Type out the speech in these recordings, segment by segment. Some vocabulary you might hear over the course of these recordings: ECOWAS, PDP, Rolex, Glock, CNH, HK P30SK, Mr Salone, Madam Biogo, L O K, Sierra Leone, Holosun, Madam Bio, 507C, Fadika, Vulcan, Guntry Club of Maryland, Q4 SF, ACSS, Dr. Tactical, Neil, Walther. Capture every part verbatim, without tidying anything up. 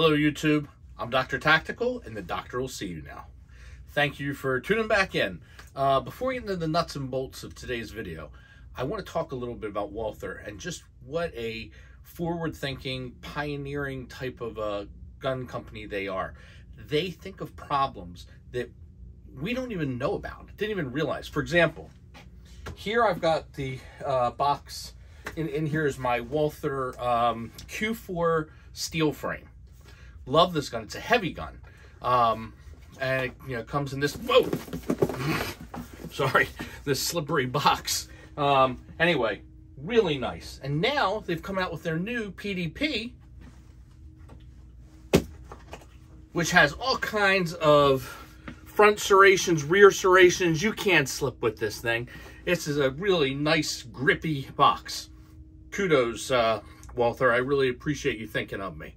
Hello YouTube, I'm Doctor Tactical and the doctor will see you now. Thank you for tuning back in. Uh, before we get into the nuts and bolts of today's video, I want to talk a little bit about Walther and just what a forward-thinking, pioneering type of a gun company they are. They think of problems that we don't even know about, didn't even realize. For example, here I've got the uh, box, and in here is my Walther um, Q four steel frame. Love this gun. It's a heavy gun, um, and it, you know, comes in this. Whoa, sorry, this slippery box. Um, anyway, really nice. And now they've come out with their new P D P, which has all kinds of front serrations, rear serrations. You can't slip with this thing. This is a really nice, grippy box. Kudos, uh, Walther. I really appreciate you thinking of me.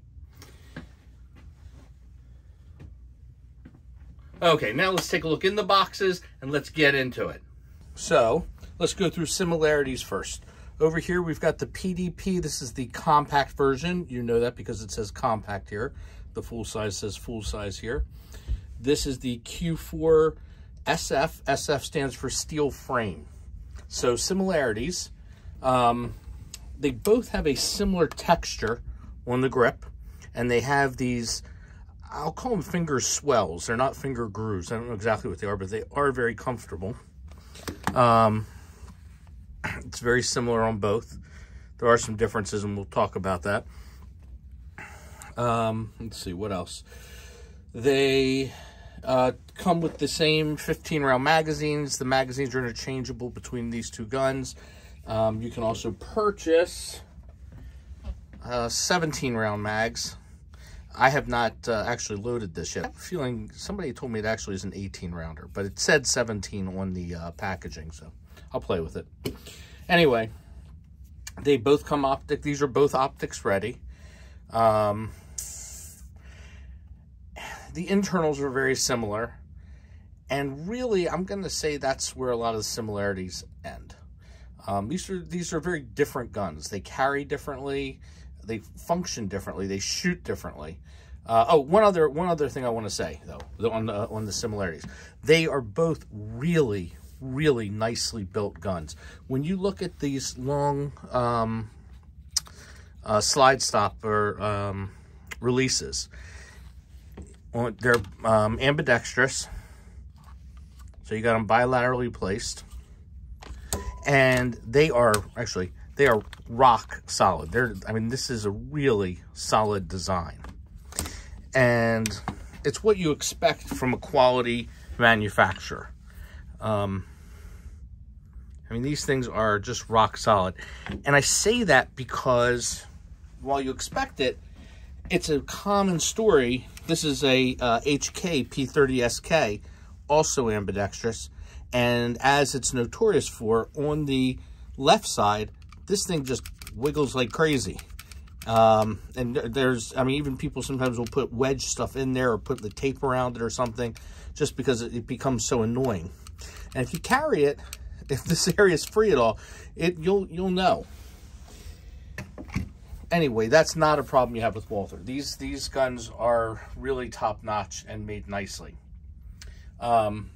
Okay, now let's take a look in the boxes and let's get into it. So let's go through similarities first. Over here, we've got the P D P. This is the compact version. You know that because it says compact here. The full size says full size here. This is the Q four S F. S F stands for steel frame. So similarities. Um, they both have a similar texture on the grip, and they have these, I'll call them finger swells. They're not finger grooves. I don't know exactly what they are, but they are very comfortable. Um, it's very similar on both. There are some differences, and we'll talk about that. Um, let's see, what else? They uh, come with the same fifteen round magazines. The magazines are interchangeable between these two guns. Um, you can also purchase uh, seventeen round mags. I have not uh, actually loaded this yet. I have a feeling somebody told me it actually is an eighteen rounder, but it said seventeen on the uh, packaging, so I'll play with it. Anyway, they both come optic. These are both optics ready. Um, the internals are very similar, and really, I'm going to say that's where a lot of the similarities end. Um, these are these are very different guns. They carry differently. They function differently. They shoot differently. Uh, oh, one other one other thing I want to say though on the on the similarities, they are both really really nicely built guns. When you look at these long um, uh, slide stop or um, releases, they're um, ambidextrous, so you got them bilaterally placed, and they are actually. They are rock solid. They're, I mean, this is a really solid design. And it's what you expect from a quality manufacturer. Um, I mean, these things are just rock solid. And I say that because while you expect it, it's a common story. This is a uh, H K P thirty S K, also ambidextrous. And as it's notorious for, on the left side, this thing just wiggles like crazy. Um, and there's, I mean, even people sometimes will put wedge stuff in there or put the tape around it or something just because it, it becomes so annoying. And if you carry it, if this area is free at all, it you'll, you'll know. Anyway, that's not a problem you have with Walther. These, these guns are really top notch and made nicely. Um,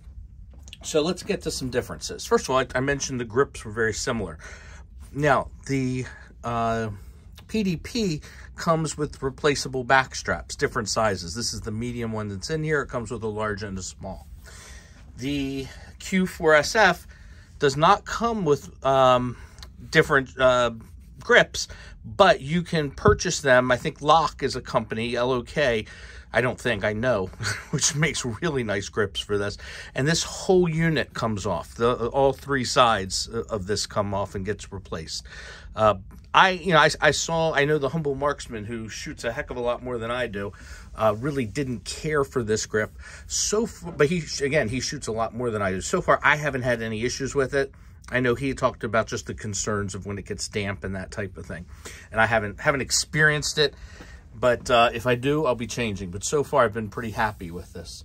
so let's get to some differences. First of all, I, I mentioned the grips were very similar. Now, the uh, P D P comes with replaceable back straps, different sizes. This is the medium one that's in here. It comes with a large and a small. The Q four S F does not come with um, different uh, grips, but you can purchase them. I think L O K is a company, L O K. I don't think, I know, which makes really nice grips for this. And this whole unit comes off. The, all three sides of this come off and gets replaced. Uh, I, you know, I, I saw, I know the humble marksman who shoots a heck of a lot more than I do, uh, really didn't care for this grip. So, but he, again, he shoots a lot more than I do. So far, I haven't had any issues with it. I know he talked about just the concerns of when it gets damp and that type of thing. And I haven't, haven't experienced it. But uh, if I do, I'll be changing. But so far, I've been pretty happy with this.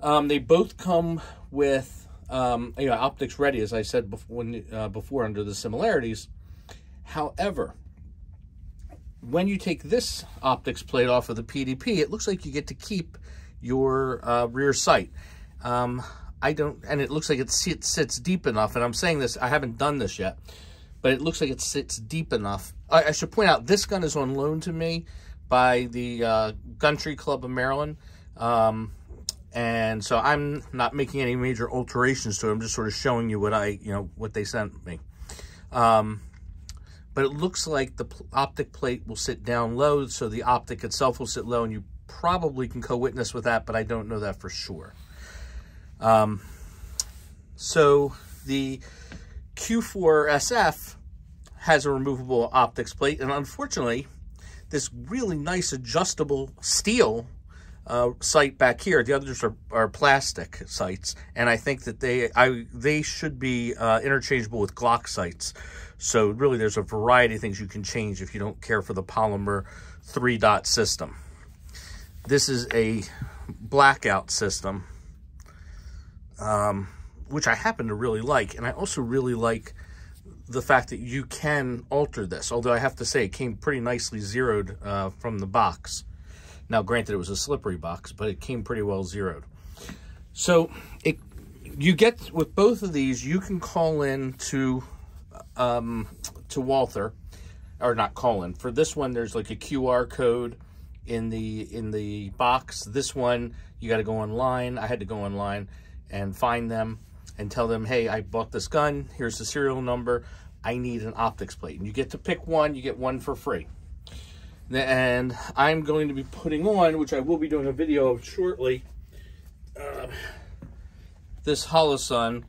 Um, they both come with um, you know, optics ready, as I said before, when, uh, before under the similarities. However, when you take this optics plate off of the P D P, it looks like you get to keep your uh, rear sight. Um, I don't, and it looks like it sits deep enough, and I'm saying this, I haven't done this yet, but it looks like it sits deep enough. I, I should point out, this gun is on loan to me by the uh, Guntry Club of Maryland, um, and so I'm not making any major alterations to it. I'm just sort of showing you what I, you know, what they sent me. Um, but it looks like the optic plate will sit down low, so the optic itself will sit low, and you probably can co-witness with that, but I don't know that for sure. Um, so the Q four S F has a removable optics plate, and unfortunately, this really nice adjustable steel uh, sight back here. The others are, are plastic sights, and I think that they I, they should be uh, interchangeable with Glock sights. So really, there's a variety of things you can change if you don't care for the polymer three-dot system. This is a blackout system, Um, which I happen to really like. And I also really like the fact that you can alter this, although I have to say it came pretty nicely zeroed uh, from the box. Now, granted, it was a slippery box, but it came pretty well zeroed. So it, you get, with both of these, you can call in to, um, to Walther, or not call in. For this one, there's like a Q R code in the, in the box. This one, you got to go online. I had to go online and find them and tell them, hey, I bought this gun, here's the serial number, I need an optics plate. And you get to pick one, you get one for free. And I'm going to be putting on, which I will be doing a video of shortly, uh, this Holosun,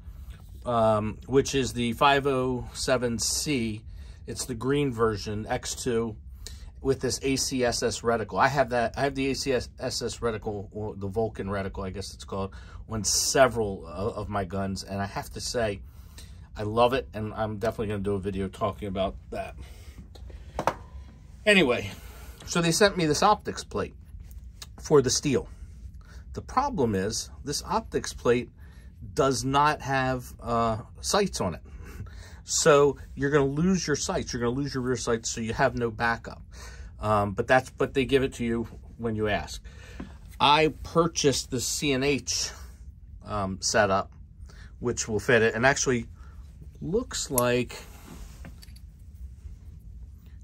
um, which is the five oh seven C. It's the green version, X two, with this A C S S reticle. I have that, I have the A C S S reticle, or the Vulcan reticle, I guess it's called, on several of my guns, and I have to say, I love it, and I'm definitely going to do a video talking about that. Anyway, so they sent me this optics plate for the steel. The problem is, this optics plate does not have uh, sights on it. So you're going to lose your sights, you're going to lose your rear sights, so you have no backup. Um, but that's, but they give it to you when you ask. I purchased the C N H um, setup, which will fit it, and actually looks like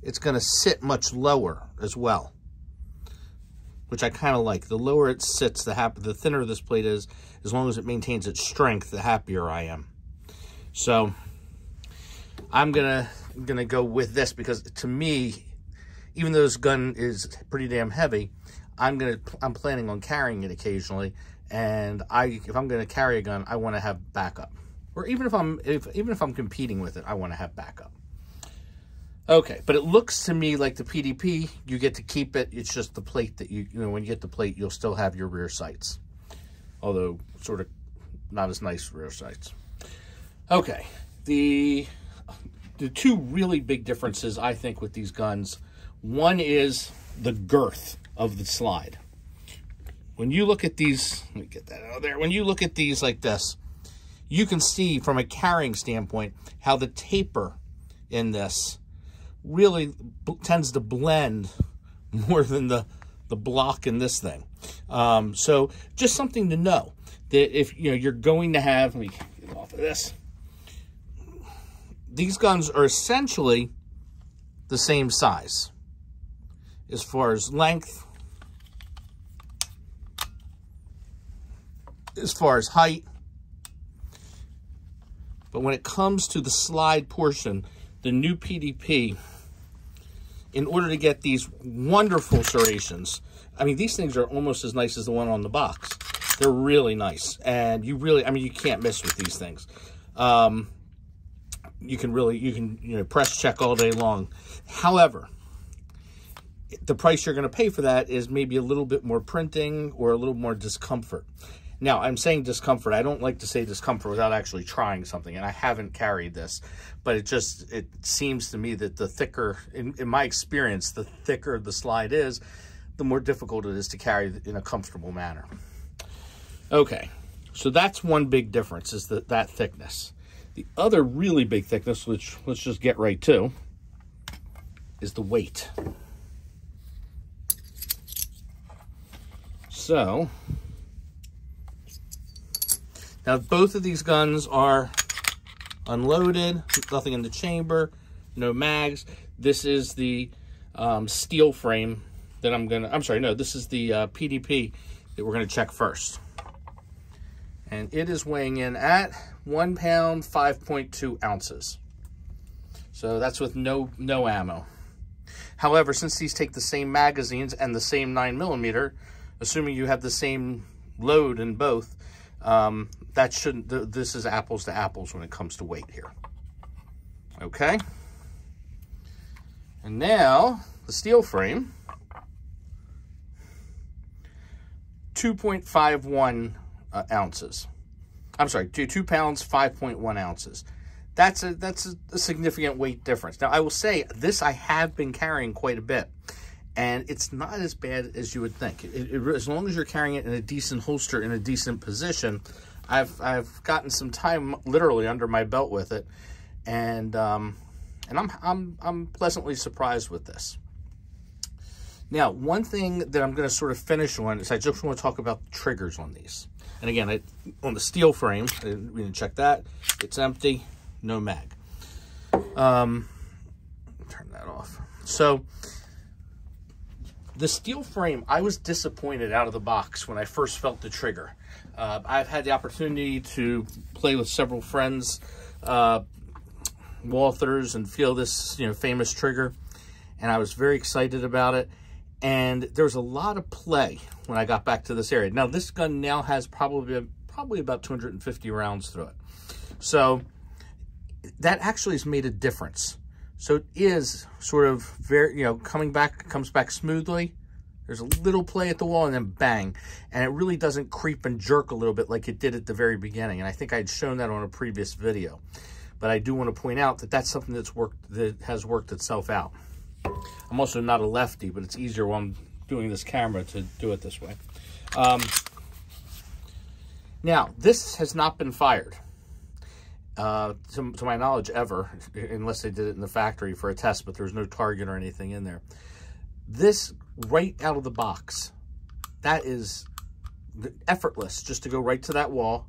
it's going to sit much lower as well, which I kind of like. The lower it sits, the happier, the thinner this plate is, as long as it maintains its strength, the happier I am. So I'm gonna I'm gonna go with this, because to me, even though this gun is pretty damn heavy, I'm gonna I'm planning on carrying it occasionally, and I if I'm gonna carry a gun, I want to have backup, or even if I'm if even if I'm competing with it, I want to have backup. Okay, but it looks to me like the P D P, you get to keep it. It's just the plate that you you know when you get the plate, you'll still have your rear sights, although sort of not as nice rear sights. Okay, the The two really big differences, I think, with these guns, one is the girth of the slide. When you look at these, let me get that out of there. When you look at these like this, you can see from a carrying standpoint how the taper in this really tends to blend more than the, the block in this thing. Um, so just something to know that if you know, you're going to have, let me get off of this. These guns are essentially the same size as far as length, as far as height. But when it comes to the slide portion, the new P D P, in order to get these wonderful serrations, I mean, these things are almost as nice as the one on the box. They're really nice. And you really, I mean, you can't miss with these things. Um, You can really, you can, you know, press check all day long. However, the price you're going to pay for that is maybe a little bit more printing or a little more discomfort. Now, I'm saying discomfort. I don't like to say discomfort without actually trying something, and I haven't carried this. But it just, it seems to me that the thicker, in, in my experience, the thicker the slide is, the more difficult it is to carry in a comfortable manner. Okay, so that's one big difference, is that, that thickness. The other really big thickness, which let's just get right to, is the weight. So, now both of these guns are unloaded, nothing in the chamber, no mags. This is the um, steel frame that I'm gonna, I'm sorry, no, this is the uh, P D P that we're gonna check first. And it is weighing in at one pound, five point two ounces. So that's with no, no ammo. However, since these take the same magazines and the same nine millimeter, assuming you have the same load in both, um, that shouldn't, th this is apples to apples when it comes to weight here. Okay. And now the steel frame, two point five one Uh, ounces. I'm sorry, two, two pounds, five point one ounces. That's a, that's a, a significant weight difference. Now, I will say this, I have been carrying quite a bit, and it's not as bad as you would think. It, it, as long as you're carrying it in a decent holster, in a decent position, I've, I've gotten some time literally under my belt with it. And, um, and I'm, I'm, I'm pleasantly surprised with this. Now, one thing that I'm going to sort of finish on is I just want to talk about the triggers on these. And again, I, on the steel frame, we didn't check that. It's empty, no mag. Um, turn that off. So the steel frame, I was disappointed out of the box when I first felt the trigger. Uh, I've had the opportunity to play with several friends, uh, Walthers, and feel this, you know, famous trigger. And I was very excited about it. And there was a lot of play when I got back to this area. Now, this gun now has probably probably about two hundred fifty rounds through it. So that actually has made a difference. So it is sort of very, you know, coming back, comes back smoothly. There's a little play at the wall and then bang. And it really doesn't creep and jerk a little bit like it did at the very beginning. And I think I had shown that on a previous video. But I do want to point out that that's something that's worked, that has worked itself out. I'm also not a lefty, but it's easier when I'm doing this camera to do it this way. Um, now, this has not been fired, uh, to, to my knowledge, ever, unless they did it in the factory for a test, but there's no target or anything in there. This, right out of the box, that is effortless, just to go right to that wall.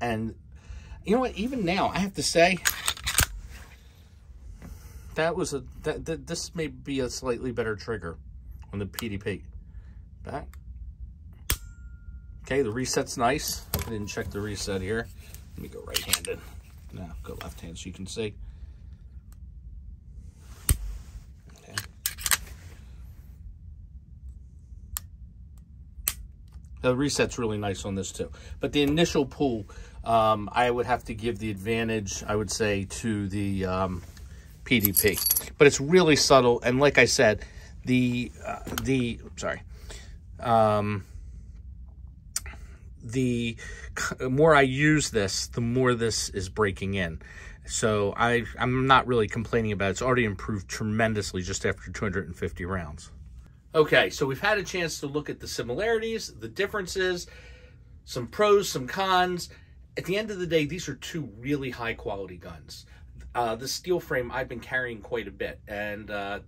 And you know what? Even now, I have to say, That was a, that, that, this may be a slightly better trigger on the P D P. Back. Okay, the reset's nice. I didn't check the reset here. Let me go right-handed. Now, go left-handed so you can see. Okay. The reset's really nice on this too. But the initial pull, um, I would have to give the advantage, I would say, to the... Um, P D P, but it's really subtle, and like I said, the uh, the sorry, um, the more I use this, the more this is breaking in. So I I'm not really complaining about it. It's already improved tremendously just after two hundred fifty rounds. Okay, so we've had a chance to look at the similarities, the differences, some pros, some cons. At the end of the day, these are two really high quality guns. Uh, the steel frame I've been carrying quite a bit, and uh,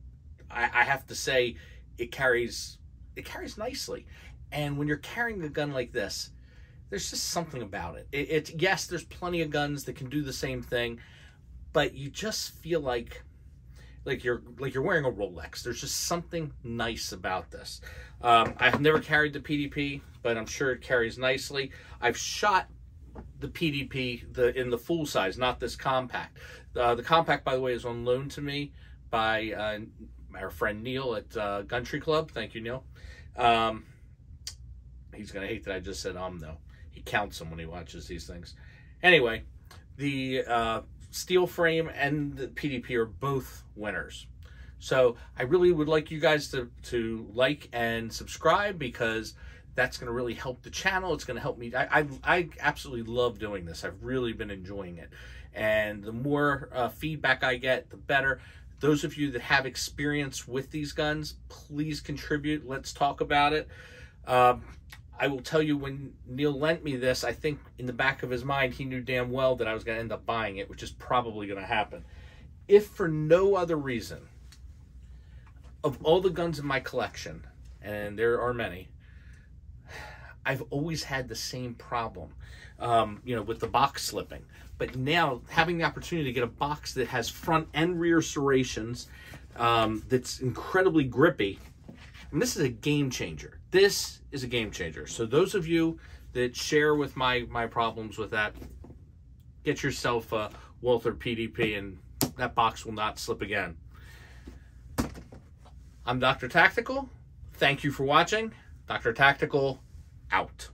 I, I have to say it carries it carries nicely. And when you're carrying a gun like this, there's just something about it. It, it yes, there's plenty of guns that can do the same thing, but you just feel like like you're like you're wearing a Rolex. There's just something nice about this. Um, I've never carried the P D P, but I'm sure it carries nicely. I've shot the P D P the in the full size, not this compact. Uh, the compact, by the way, is on loan to me by uh, our friend Neil at uh, Guntry Club. Thank you, Neil. Um, he's going to hate that I just said um, though. He counts them when he watches these things. Anyway, the uh, steel frame and the P D P are both winners. So I really would like you guys to, to like and subscribe, because that's going to really help the channel. It's going to help me. I, I, I absolutely love doing this. I've really been enjoying it. And the more uh, feedback I get, the better. Those of you that have experience with these guns, please contribute. Let's talk about it. Um, I will tell you, when Neil lent me this, I think in the back of his mind, he knew damn well that I was going to end up buying it, which is probably going to happen. If for no other reason, of all the guns in my collection, and there are many, I've always had the same problem, um, you know, with the box slipping. But now having the opportunity to get a box that has front and rear serrations, um, that's incredibly grippy, and this is a game changer. This is a game changer. So those of you that share with my, my problems with that, get yourself a Walther P D P and that box will not slip again. I'm Doctor Tactical. Thank you for watching. Doctor Tactical out.